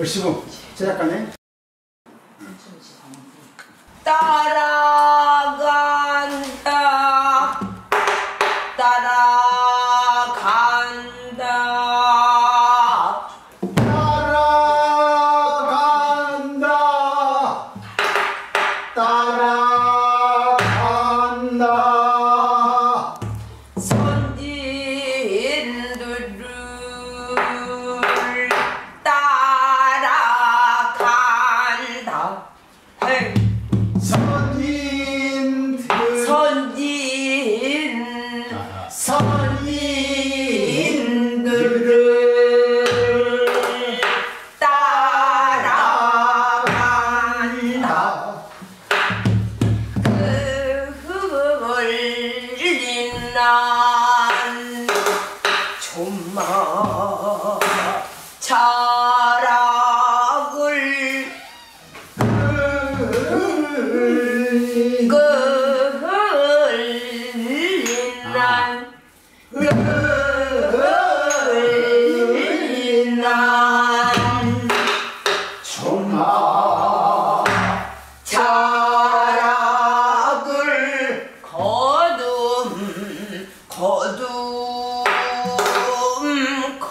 우리 지금 제작가네. 따라간다 따라간다 따라간다 따라간다 손짓들을 따라간다 헤이 선인들을 따라간다 그 흙을 난 좀마 자락을 난 종아 자락을 비같이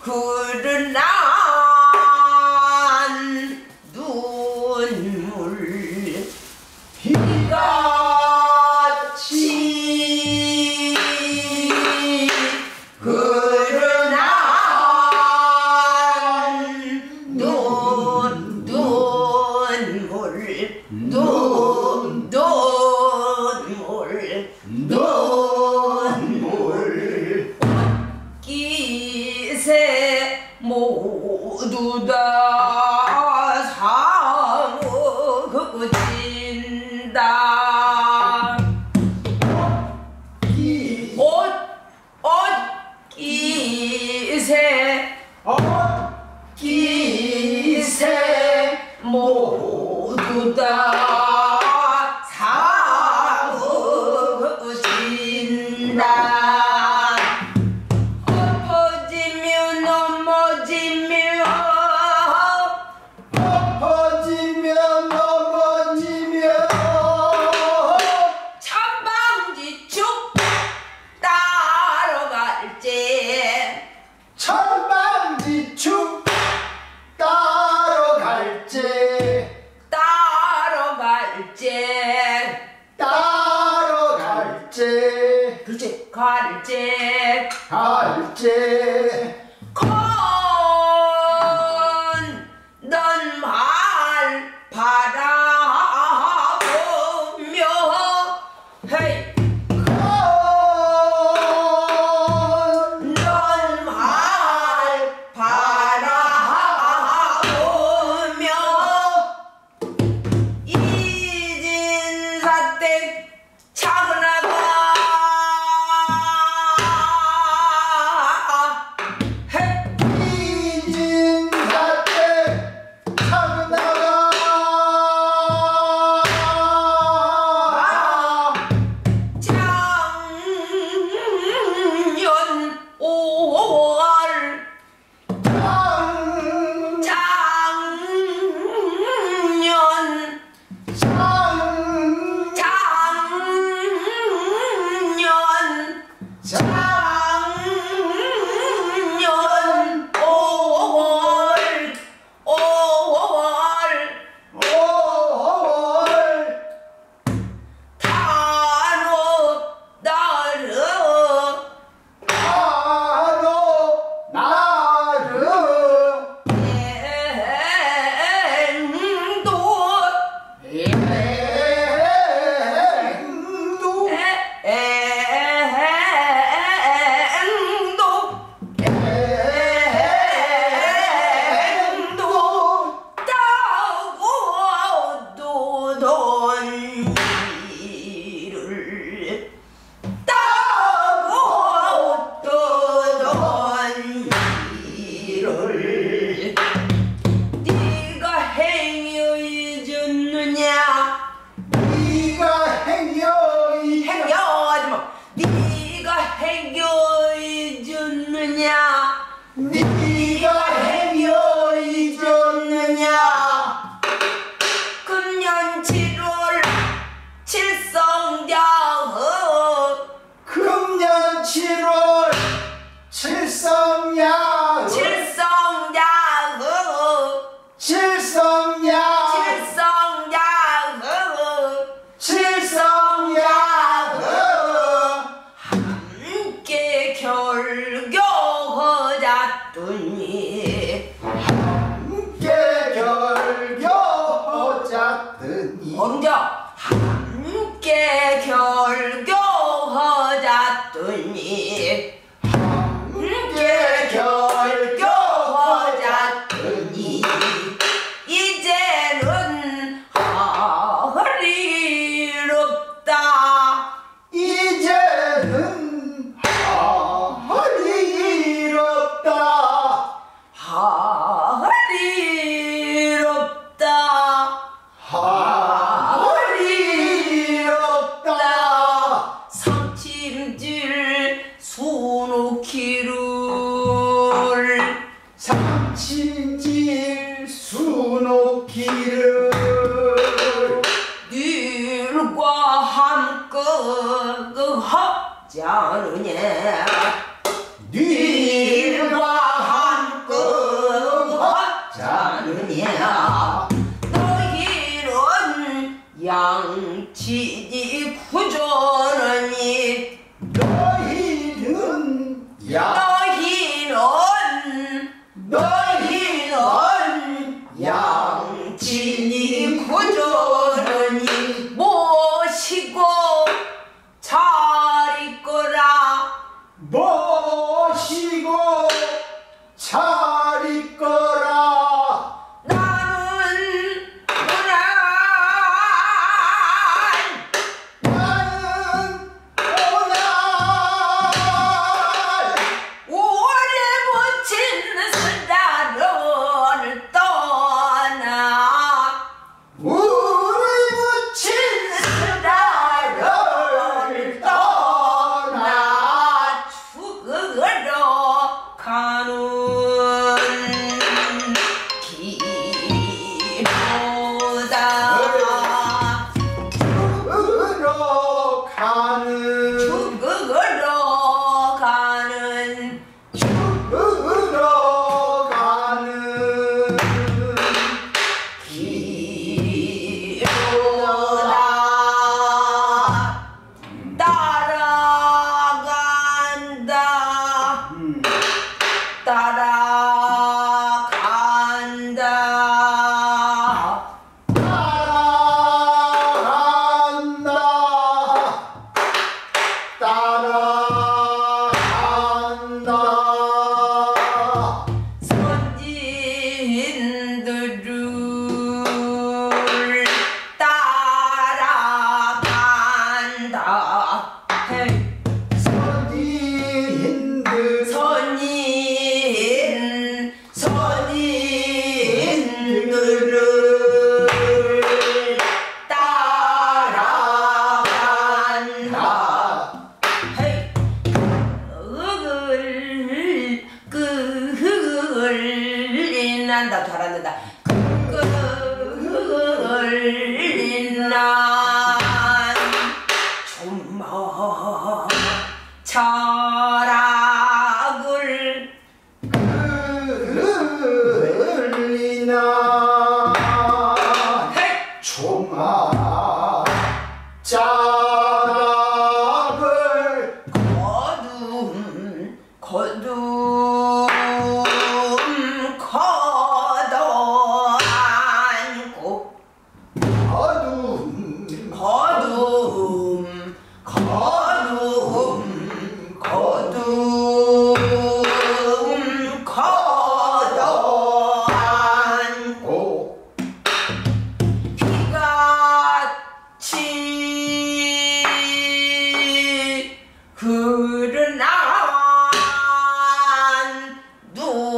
흐르는 눈물 기세 모두 다 사무진다. 기세 모두 다 사무진다. 엎어지며 넘어지며 엎어지며 넘어지며 천방지축 따라갈지 천방지축 갈지 갈지 갈지 건넌 말 바라보며 헤이 건넌 말 바라보며 이진사댁 차근하고 흐르나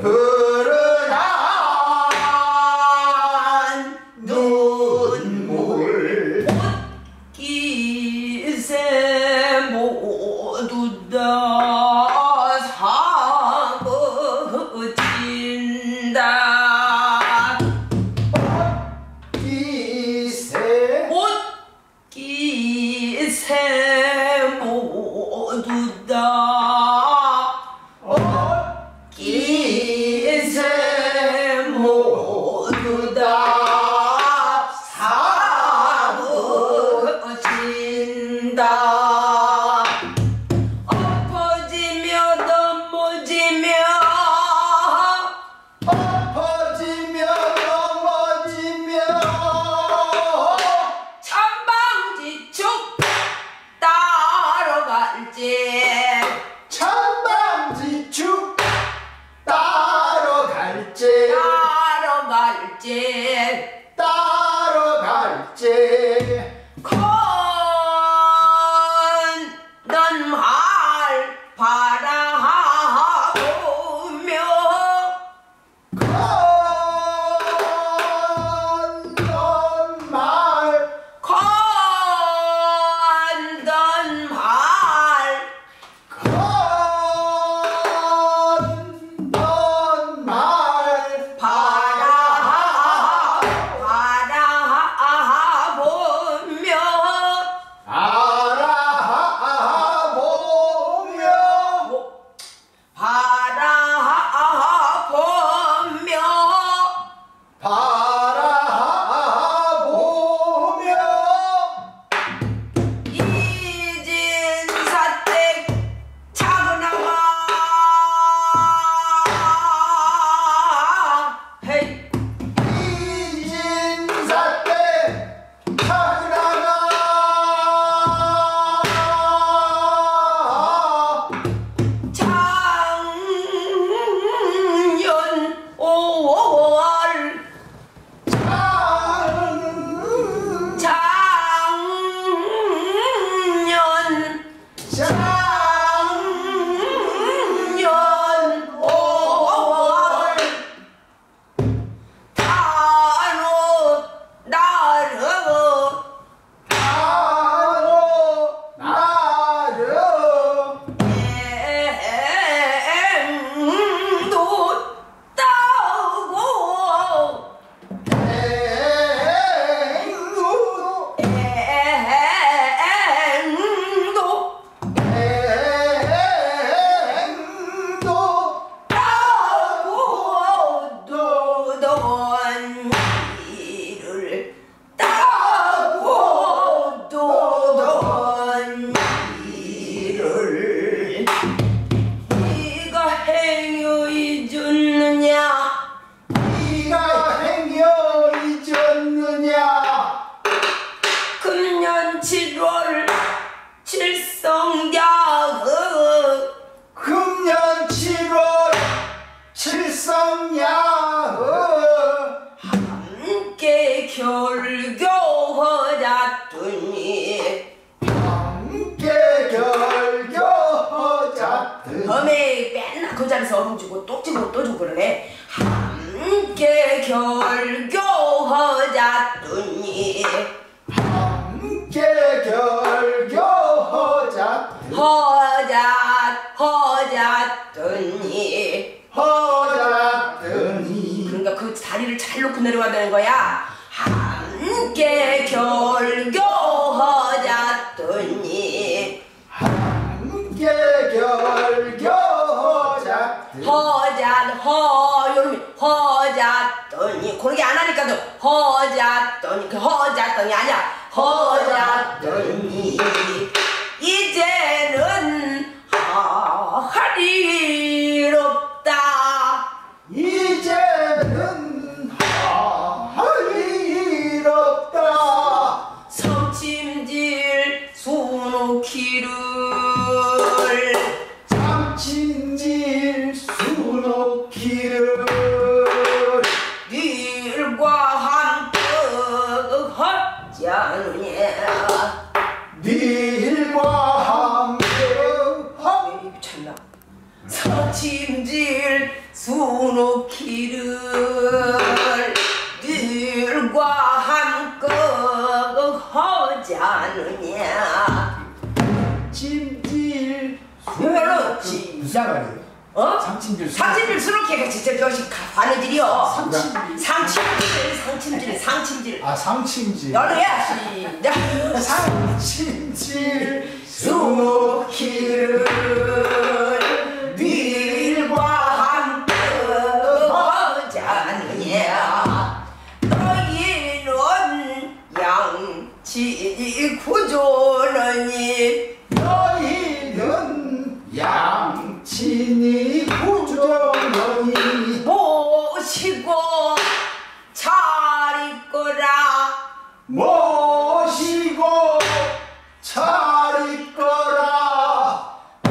흐르는 눈물 꽃길새 모두 다 사그진다. 꽃길새 모두 다 천방지축 따로 갈지 따로 갈지 따로 갈지 걷는 말 바라보며 걷는 말 밤에 맨날 그 자리에서 어루지고 똑지고 떠주고 그러네. 함께 결교하자더니 함께 허자더니 그러니까 그 자리를 잘 놓고 내려와야 되는 거야. 함께 결교하자더니 함께 허자더니 그렇게 안 하니까도 허자더니 아니야. 허자더니 이제는 하리롭다. 이제는 하리롭다. 섬침질 수놓기를 참침질 수놓기를 네 일과 함께 미쳤나. 섬침질 수놓 길을 률과 함께 허자느냐 찜질 별로 무사가리요. 어? 상침질 수놓기가 진짜 저것이 바느질이요. 상침질 열어야 시작. 상침질 수놓기를 구조니 너희는 양치니 구조니 모시고 잘 있거라 모시고 잘 있거라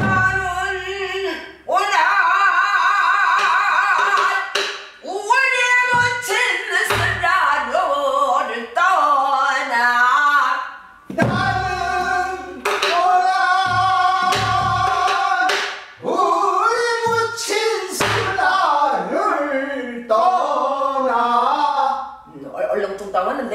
나는 오라 우리 모친 사라로를 떠나 나는 떠나 우리 묻힌 수나를 떠나 얼렁뚱 당하는데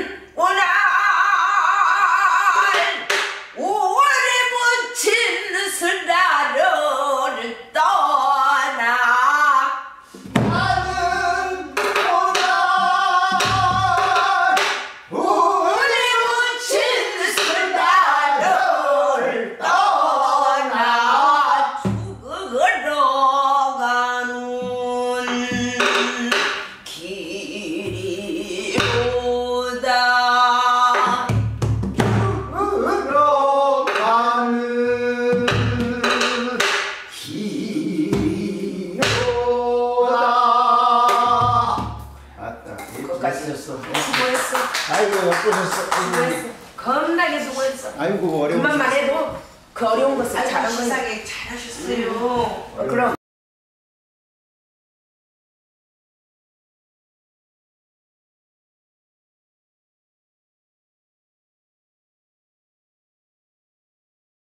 오나 우리 묻힌 수나를 수고했어. 아이고 예쁘셨어. 수고했어. 겁나게 수고했어. 아이고 어려운 것만 해도 그 어려운 것을 잘한 거예요. 잘하셨어요. 그럼.